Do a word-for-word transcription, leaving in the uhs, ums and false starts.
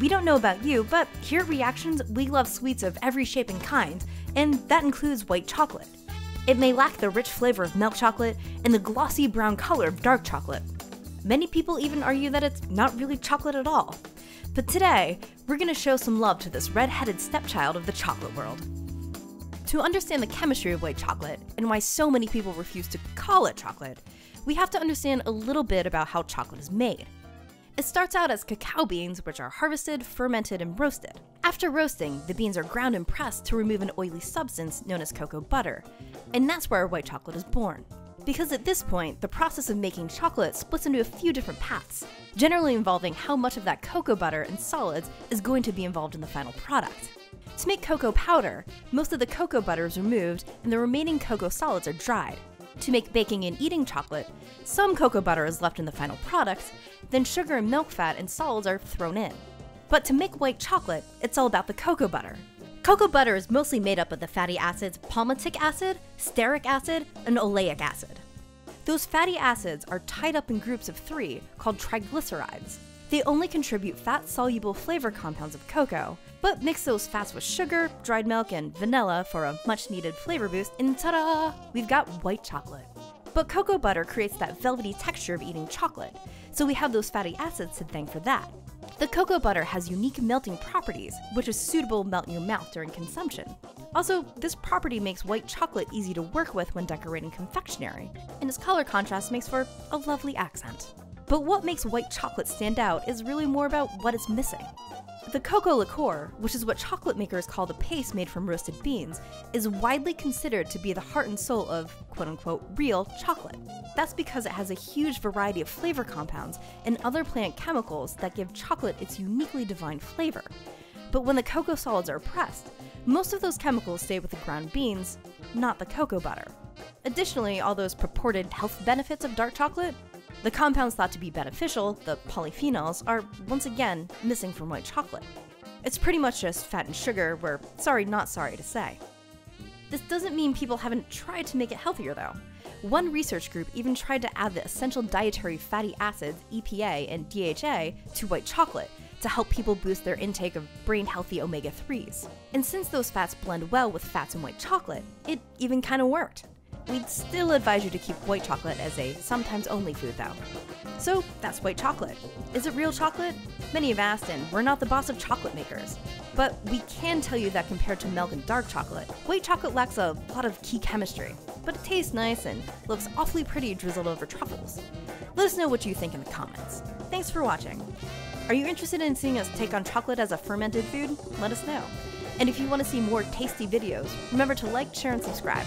We don't know about you, but here at Reactions, we love sweets of every shape and kind, and that includes white chocolate. It may lack the rich flavor of milk chocolate and the glossy brown color of dark chocolate. Many people even argue that it's not really chocolate at all. But today, we're going to show some love to this red-headed stepchild of the chocolate world. To understand the chemistry of white chocolate and why so many people refuse to call it chocolate, we have to understand a little bit about how chocolate is made. It starts out as cacao beans, which are harvested, fermented, and roasted. After roasting, the beans are ground and pressed to remove an oily substance known as cocoa butter, and that's where white chocolate is born. Because at this point, the process of making chocolate splits into a few different paths, generally involving how much of that cocoa butter and solids is going to be involved in the final product. To make cocoa powder, most of the cocoa butter is removed and the remaining cocoa solids are dried. To make baking and eating chocolate, some cocoa butter is left in the final product, then sugar and milk fat and solids are thrown in. But to make white chocolate, it's all about the cocoa butter. Cocoa butter is mostly made up of the fatty acids palmitic acid, stearic acid, and oleic acid. Those fatty acids are tied up in groups of three called triglycerides. They only contribute fat-soluble flavor compounds of cocoa, but mix those fats with sugar, dried milk, and vanilla for a much-needed flavor boost, and ta-da! We've got white chocolate. But cocoa butter creates that velvety texture of eating chocolate, so we have those fatty acids to thank for that. The cocoa butter has unique melting properties, which is suitable to melt in your mouth during consumption. Also, this property makes white chocolate easy to work with when decorating confectionery, and its color contrast makes for a lovely accent. But what makes white chocolate stand out is really more about what it's missing. The cocoa liqueur, which is what chocolate makers call the paste made from roasted beans, is widely considered to be the heart and soul of quote-unquote real chocolate. That's because it has a huge variety of flavor compounds and other plant chemicals that give chocolate its uniquely divine flavor. But when the cocoa solids are pressed, most of those chemicals stay with the ground beans, not the cocoa butter. Additionally, all those purported health benefits of dark chocolate, the compounds thought to be beneficial, the polyphenols, are once again missing from white chocolate. It's pretty much just fat and sugar, we're sorry not sorry to say. This doesn't mean people haven't tried to make it healthier though. One research group even tried to add the essential dietary fatty acids, E P A and D H A, to white chocolate to help people boost their intake of brain-healthy omega threes. And since those fats blend well with fats in white chocolate, it even kinda worked. We'd still advise you to keep white chocolate as a sometimes-only food, though. So that's white chocolate. Is it real chocolate? Many have asked, and we're not the boss of chocolate makers. But we can tell you that compared to milk and dark chocolate, white chocolate lacks a lot of key chemistry, but it tastes nice and looks awfully pretty drizzled over truffles. Let us know what you think in the comments. Thanks for watching. Are you interested in seeing us take on chocolate as a fermented food? Let us know. And if you want to see more tasty videos, remember to like, share, and subscribe.